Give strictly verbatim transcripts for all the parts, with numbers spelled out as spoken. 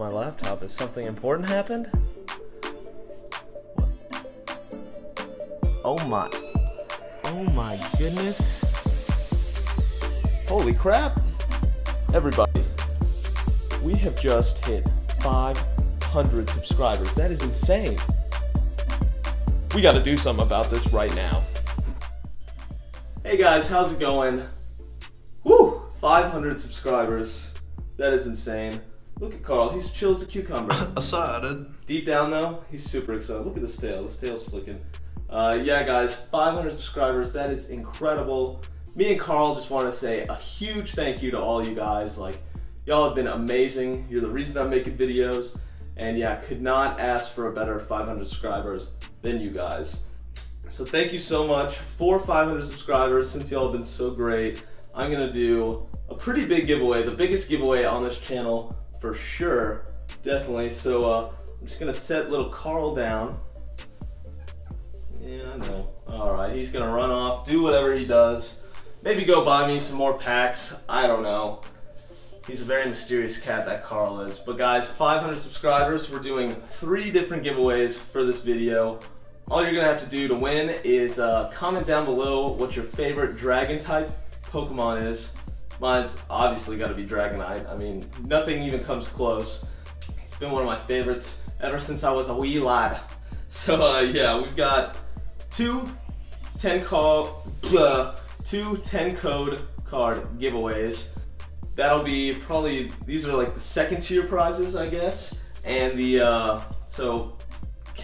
on my laptop. Has something important happened? What? Oh my. Oh my goodness. Holy crap. Everybody, we have just hit five hundred subscribers. That is insane. We gotta do something about this right now. Hey guys, how's it going? Woo! five hundred subscribers. That is insane. Look at Carl, he's chill as a cucumber. I saw it. Deep down though, he's super excited. Look at this tail, this tail's flicking. Uh, yeah guys, five hundred subscribers, that is incredible. Me and Carl just want to say a huge thank you to all you guys. Like, y'all have been amazing. You're the reason I'm making videos. And yeah, could not ask for a better five hundred subscribers than you guys. So thank you so much for five hundred subscribers. Since y'all have been so great, I'm gonna do a pretty big giveaway, the biggest giveaway on this channel for sure, definitely. So uh, I'm just gonna set little Carl down. Yeah, I know. All right, he's gonna run off, do whatever he does. Maybe go buy me some more packs, I don't know. He's a very mysterious cat, that Carl is. But guys, five hundred subscribers, we're doing three different giveaways for this video. All you're gonna have to do to win is uh, comment down below what your favorite dragon type Pokemon is. Mine's obviously gotta be Dragonite. I mean, nothing even comes close. It's been one of my favorites ever since I was a wee lad. So uh, yeah, we've got two ten call, uh, two ten code card giveaways. That'll be probably, these are like the second tier prizes, I guess. And the, uh, so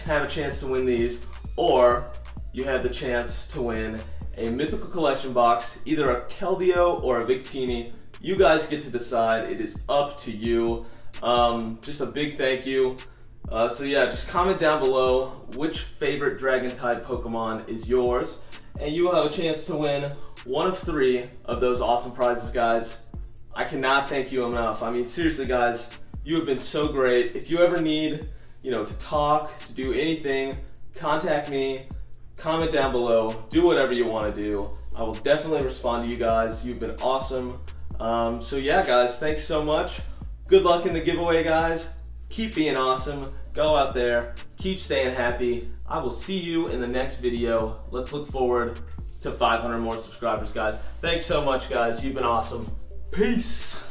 have a chance to win these, or you have the chance to win a mythical collection box, either a Keldeo or a Victini. You guys get to decide, it is up to you. Um, just a big thank you. Uh, so yeah, just comment down below which favorite dragon type Pokemon is yours, and you will have a chance to win one of three of those awesome prizes, guys. I cannot thank you enough. I mean, seriously guys, you have been so great. If you ever need, you know, to talk, to do anything, contact me, comment down below, do whatever you want to do. I will definitely respond to you guys. You've been awesome. Um, so yeah guys, thanks so much. Good luck in the giveaway guys. Keep being awesome. Go out there, keep staying happy. I will see you in the next video. Let's look forward to five hundred more subscribers guys. Thanks so much guys, you've been awesome. Peace.